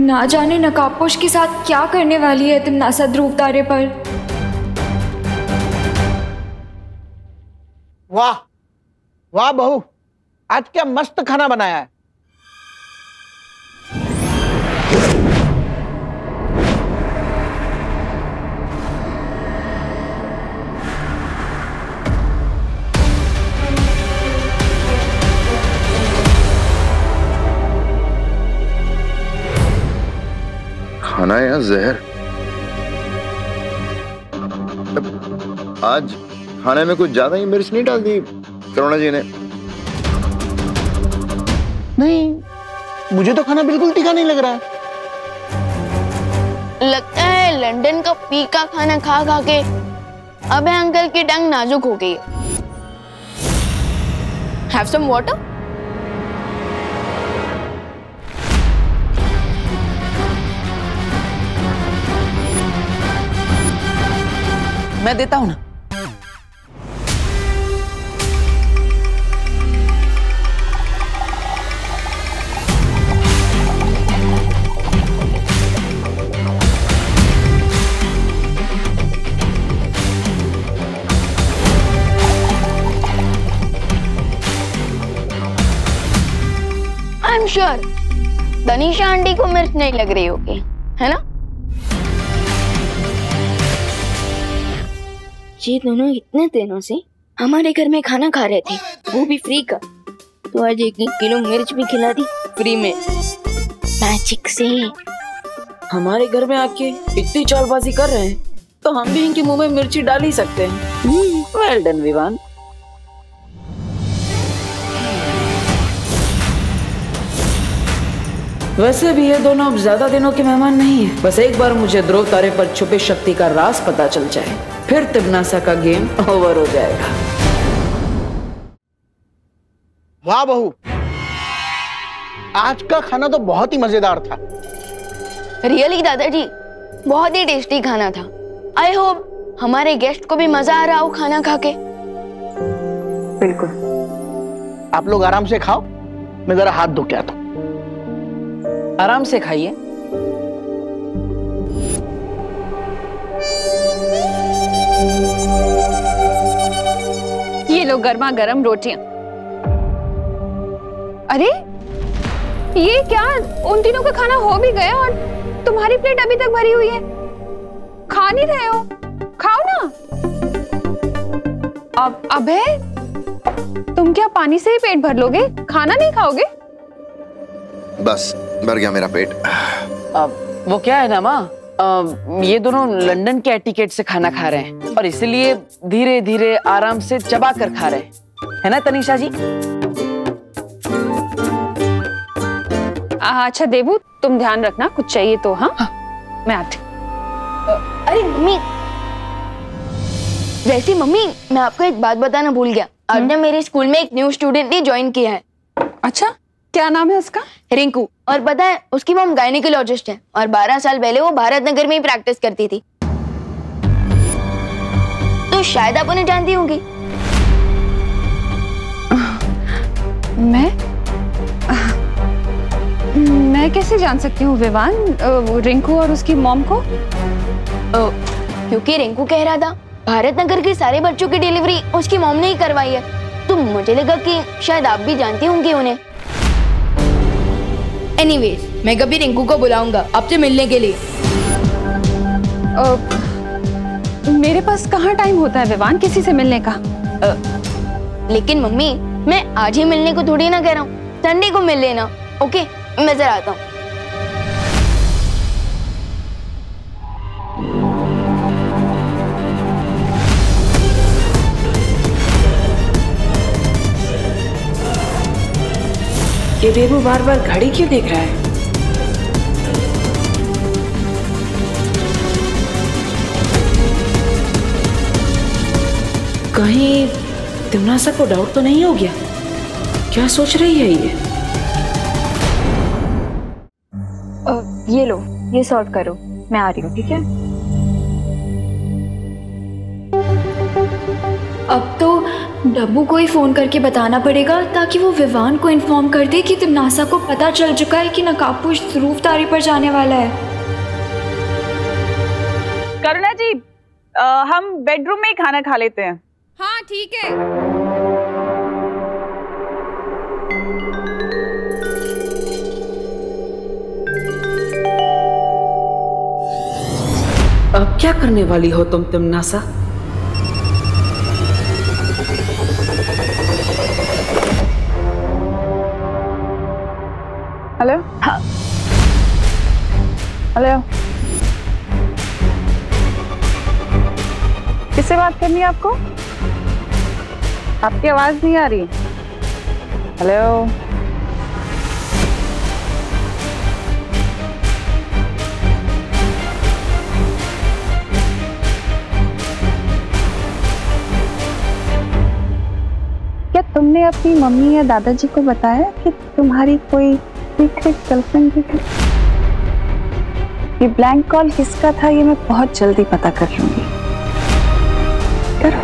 ना जाने नकाबपोश के साथ क्या करने वाली है तिमनासा ध्रुव तारे पर। वाह वाह बहू, आज क्या मस्त खाना बनाया है। खाना या जहर? आज खाने में कुछ ज्यादा ही मिर्च नहीं डाल दी करुणा जी ने? नहीं, मुझे तो खाना बिल्कुल तीखा नहीं लग रहा है। लगता है लंदन का पीका खाना खा खा के अब अंकल की टंग नाजुक हो गई है। Have some water? मैं देता हूं ना। I am sure Danisha aunty को मिर्च नहीं लग रही होगी, है ना? ये दोनों इतने दिनों से हमारे घर में खाना खा रहे थे, वो भी फ्री का, तो आज एक एक किलो मिर्च भी खिला दी फ्री में, मैजिक से। हमारे घर में आके इतनी चालबाजी कर रहे हैं तो हम भी इनके मुंह में मिर्ची डाल ही सकते हैं। Well done Vivaan. वैसे भी ये दोनों अब ज्यादा दिनों के मेहमान नहीं है, बस एक बार मुझे ध्रुव तारे पर छुपे शक्ति का राज पता चल जाए, फिर तिमनासा का गेम ओवर हो जाएगा। वाह बहू, आज का खाना तो बहुत ही मजेदार था। रियली दादाजी, बहुत ही टेस्टी खाना था। आई होप हमारे गेस्ट को भी मजा आ रहा हो खाना खा के। बिल्कुल, आप लोग आराम से खाओ, मैं जरा हाथ धो के आता हूँ। आराम से खाइए। ये लो गर्मा गर्म रोटियां। अरे ये क्या, उन तीनों का खाना हो भी गया और तुम्हारी प्लेट अभी तक भरी हुई है, खा नहीं रहे हो? खाओ ना। अब अबे तुम क्या पानी से ही पेट भर लोगे, खाना नहीं खाओगे? बस भर गया मेरा पेट। अब वो क्या है ना माँ, आ, ये दोनों लंदन के एटिकेट से खाना खा रहे हैं और इसलिए धीरे धीरे आराम से चबा कर खा रहे हैं, है ना तनिषा जी? आ, अच्छा देवू तुम ध्यान रखना, कुछ चाहिए तो। हाँ, हाँ। मैं आती। अरे मम्मी, वैसे मम्मी मैं आपको एक बात बताना भूल गया, आज मेरे स्कूल में एक न्यू स्टूडेंट ने ज्वाइन किया है। अच्छा, क्या नाम है उसका? रिंकू। और पता है उसकी मॉम गायनेकोलॉजिस्ट है और बारह साल पहले वो भारत नगर में ही प्रैक्टिस करती थी, तो शायद आप उन्हें जानती होंगी। मैं मैं कैसे जान सकती हूँ विवान, रिंकू और उसकी मॉम को? क्योंकि रिंकू कह रहा था भारत नगर के सारे बच्चों की डिलीवरी उसकी मॉम ने ही करवाई है, तो मुझे लगा कि शायद आप भी जानती होंगी उन्हें। एनीवेज, मैं कभी रिंकू को बुलाऊंगा आपसे मिलने के लिए। uh, मेरे पास कहाँ टाइम होता है विवान किसी से मिलने का। uh, लेकिन मम्मी मैं आज ही मिलने को थोड़ी ना कह रहा हूँ, संडे को मिल लेना। ओके okay, मैं जरा आता हूँ। ये देवू बार बार घड़ी क्यों देख रहा है? कहीं तिमनासा को डाउट तो नहीं हो गया? क्या सोच रही है ये? आ, ये लो, ये सॉल्व करो, मैं आ रही हूँ। ठीक है, अब तो डब्बू को ही फोन करके बताना पड़ेगा ताकि वो विवान को इन्फॉर्म कर दे कि तिमनासा को पता चल चुका है कि नकाबपोश ध्रुव तारे पर जाने वाला है। करुणा जी, आ, हम बेडरूम में ही खाना खा लेते हैं। हाँ ठीक है। अब क्या करने वाली हो तुम तिमनासा? हेलो। हाँ। हेलो, किससे बात करनी है आपको? आपकी आवाज नहीं आ रही। हेलो, क्या तुमने अपनी मम्मी या दादाजी को बताया कि तुम्हारी कोई गर्लफ्रेंड भी है? ये ब्लैंक कॉल किसका था ये मैं बहुत जल्दी पता कर लूंगी। करो।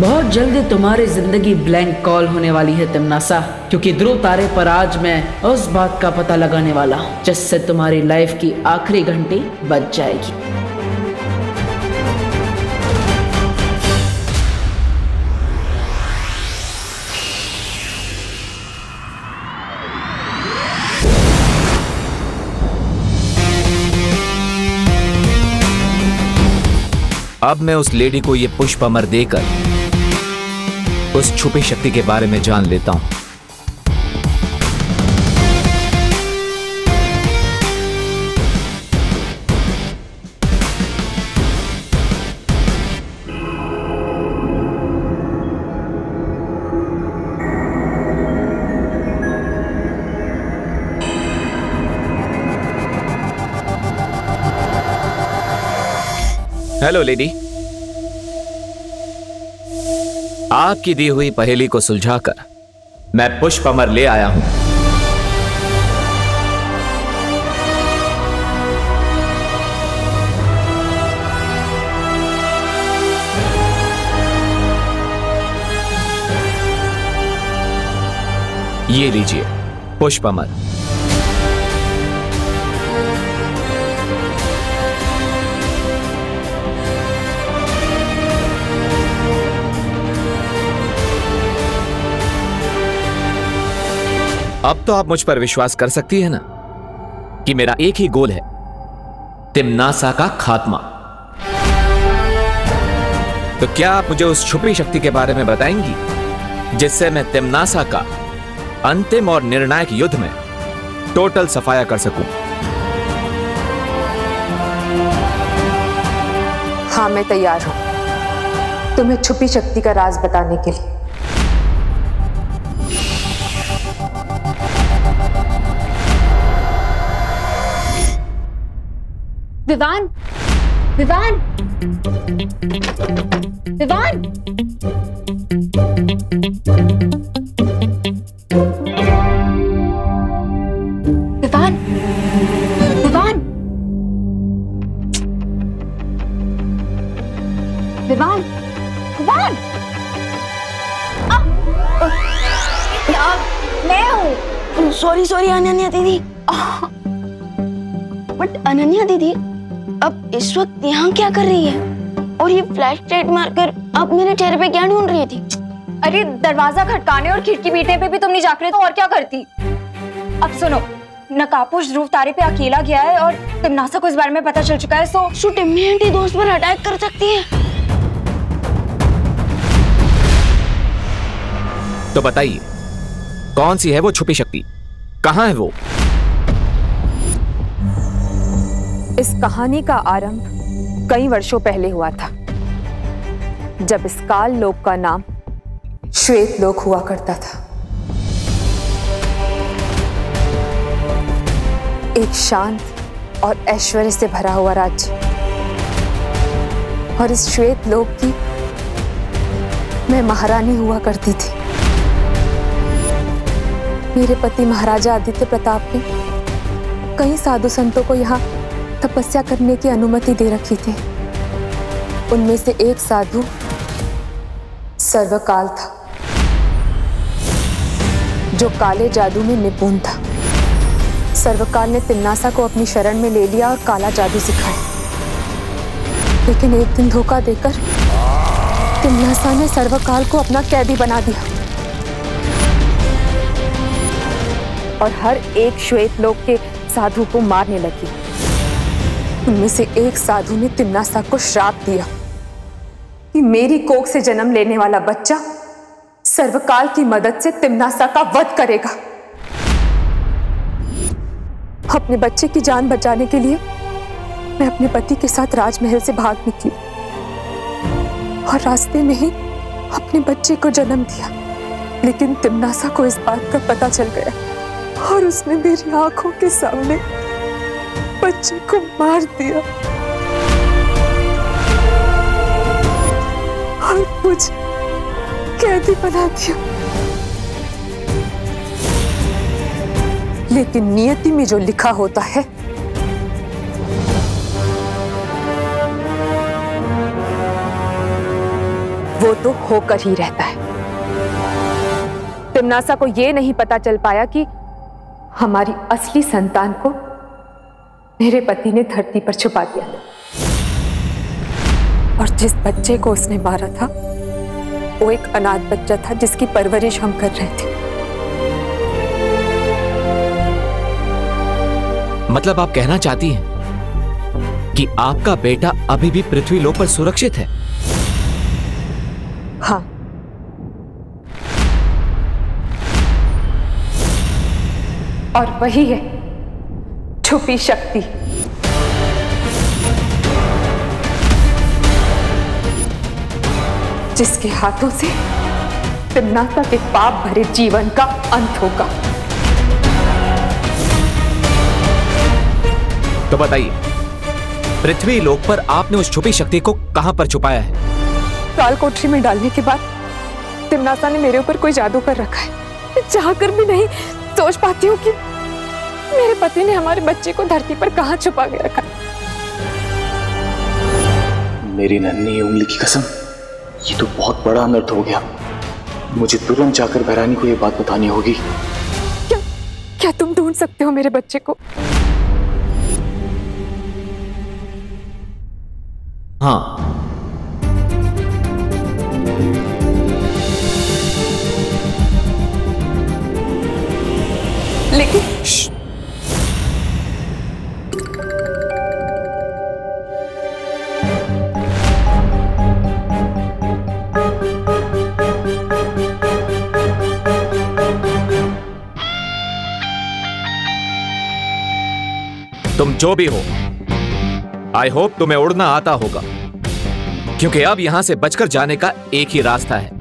बहुत जल्दी तुम्हारी जिंदगी ब्लैंक कॉल होने वाली है तिमनासा, क्योंकि ध्रुव तारे पर आज मैं उस बात का पता लगाने वाला हूँ जिससे तुम्हारी लाइफ की आखिरी घंटी बच जाएगी। अब मैं उस लेडी को ये पुष्प अमर देकर उस छुपी शक्ति के बारे में जान लेता हूं। हेलो लेडी, आपकी दी हुई पहेली को सुलझाकर मैं पुष्प अमर ले आया हूं। ये लीजिए पुष्प अमर। अब तो आप मुझ पर विश्वास कर सकती है ना कि मेरा एक ही गोल है, तिमनासा का खात्मा। तो क्या आप मुझे उस छुपी शक्ति के बारे में बताएंगी जिससे मैं तिमनासा का अंतिम और निर्णायक युद्ध में टोटल सफाया कर सकूं? हाँ मैं तैयार हूं तुम्हें छुपी शक्ति का राज बताने के लिए। विवान, विवान, विवान, विवान, विवान, विवान, विवान, मैं हूँ, सॉरी सॉरी अनन्या दीदी। बट अनन्या दीदी अब इस वक्त यहाँ क्या कर रही है? और ये फ्लैश लाइट मारकर आप मेरे चेहरे पे क्या ढूंढ रही थी? अरे दरवाजा खटकाने और खिड़की पीटने पे भी तुम नहीं जाग रहे तो और क्या करती? अब सुनो, नकाबपोश ध्रुव तारे पे अकेला गया है और तिमनासा को इस बारे में पता चल चुका है। सो शूट इमीडिएटली दोस्त पर अटैक कर सकती है। तो बताइए कौन सी है वो छुपी शक्ति? कहाँ है वो? इस कहानी का आरंभ कई वर्षों पहले हुआ था, जब इस काल लोक का नाम श्वेत लोक हुआ करता था। एक शांत और ऐश्वर्य से भरा हुआ राज्य, और इस श्वेत लोक की मैं महारानी हुआ करती थी। मेरे पति महाराजा आदित्य प्रताप ने कई साधु संतों को यहाँ तपस्या करने की अनुमति दे रखी थी। उनमें से एक साधु सर्वकाल था, जो काले जादू में निपुण था। सर्वकाल ने तिमनासा को अपनी शरण में ले लिया और काला जादू सिखाया। लेकिन एक दिन धोखा देकर तिमनासा ने सर्वकाल को अपना कैदी बना दिया, और हर एक श्वेत लोक के साधु को मारने लगी। उनमें से एक साधु ने तिमनासा को श्राप दिया कि मेरी कोख से जन्म लेने वाला बच्चा सर्वकाल की मदद से तिमनासा का वध करेगा। अपने बच्चे की जान बचाने के लिए मैं अपने पति के साथ राजमहल से भाग निकली, और रास्ते में ही अपने बच्चे को जन्म दिया। लेकिन तिमनासा को इस बात का पता चल गया, और उसने मेरी आंखों के सामने बच्चे को मार दिया, और मुझे कैदी बना दिया। लेकिन नियति में जो लिखा होता है वो तो होकर ही रहता है। तिमनासा को ये नहीं पता चल पाया कि हमारी असली संतान को मेरे पति ने धरती पर छुपा दिया था, और जिस बच्चे को उसने मारा था वो एक अनाथ बच्चा था, जिसकी परवरिश हम कर रहे थे। मतलब आप कहना चाहती हैं कि आपका बेटा अभी भी पृथ्वी लोक पर सुरक्षित है? हाँ। और वही है छुपी शक्ति। जिसके हाथों से तिमनासा के पाप भरे जीवन का अंत होगा। तो बताइए पृथ्वी लोक पर आपने उस छुपी शक्ति को कहां पर छुपाया है? काल कोठरी में डालने के बाद तिमनासा ने मेरे ऊपर कोई जादू कर रखा है। चाह कर भी नहीं सोच पाती हूँ कि मेरे पति ने हमारे बच्चे को धरती पर कहाँ छुपा के रखा। मेरी नन्ही उंगली की कसम, ये तो बहुत बड़ा अनर्थ हो गया। मुझे तुरंत जाकर भैरानी को ये बात बतानी होगी। क्या क्या तुम ढूंढ सकते हो मेरे बच्चे को? हाँ। लेकिन तुम जो भी हो, आई होप तुम्हें उड़ना आता होगा, क्योंकि अब यहां से बचकर जाने का एक ही रास्ता है।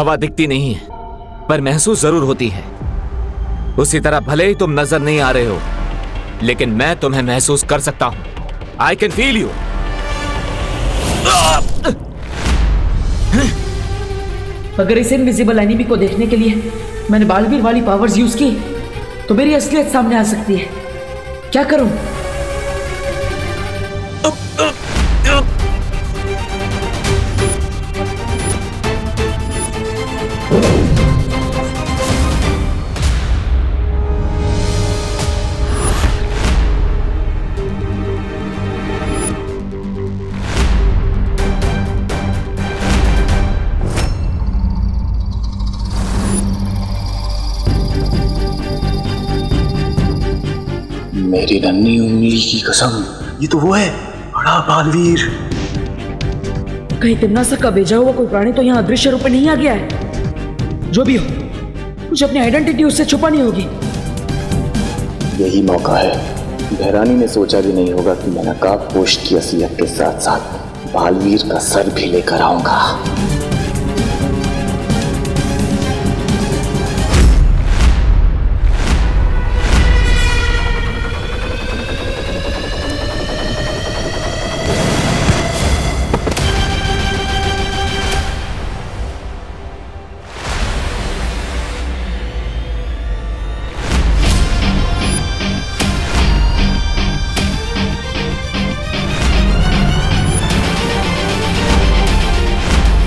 हवा दिखती नहीं है पर महसूस जरूर होती है। उसी तरह भले ही तुम नजर नहीं आ रहे हो, लेकिन मैं तुम्हें महसूस कर सकता हूं। I can feel you. अगर इस इनविजिबल एनिमी को देखने के लिए मैंने बालवीर वाली पावर्स यूज की तो मेरी असलियत सामने आ सकती है। क्या करूं? मेरी नन्ही उंगली की कसम, ये तो वो है बड़ा बालवीर। कहीं तिमनासा का भेजा हुआ कोई प्राणी तो यहाँ अदृश्य रूप में नहीं आ गया है। जो भी हो, मुझे अपनी आइडेंटिटी उससे छुपानी होगी। यही मौका है। भैरानी ने सोचा भी नहीं होगा कि मैं नकाबपोश की असलियत के साथ साथ बालवीर का सर भी लेकर आऊंगा।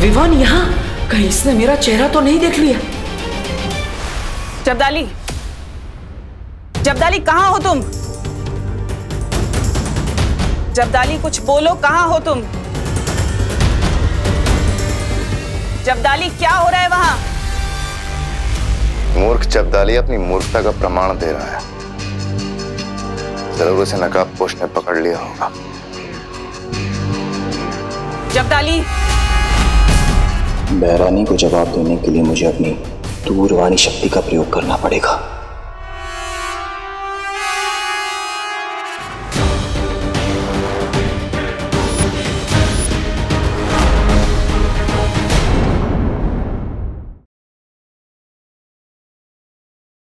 विवान, यहाँ कहीं इसने मेरा चेहरा तो नहीं देख लिया? जबदाली, जबदाली कहाँ हो तुम? जबदाली कुछ बोलो, कहाँ हो तुम? जबदाली, क्या हो रहा है वहां? मूर्ख जबदाली अपनी मूर्खता का प्रमाण दे रहा है। जरूर उसे नकाबपोश ने पकड़ लिया होगा। जबदाली, भैरानी को जवाब देने के लिए मुझे अपनी दूरवाणी शक्ति का प्रयोग करना पड़ेगा।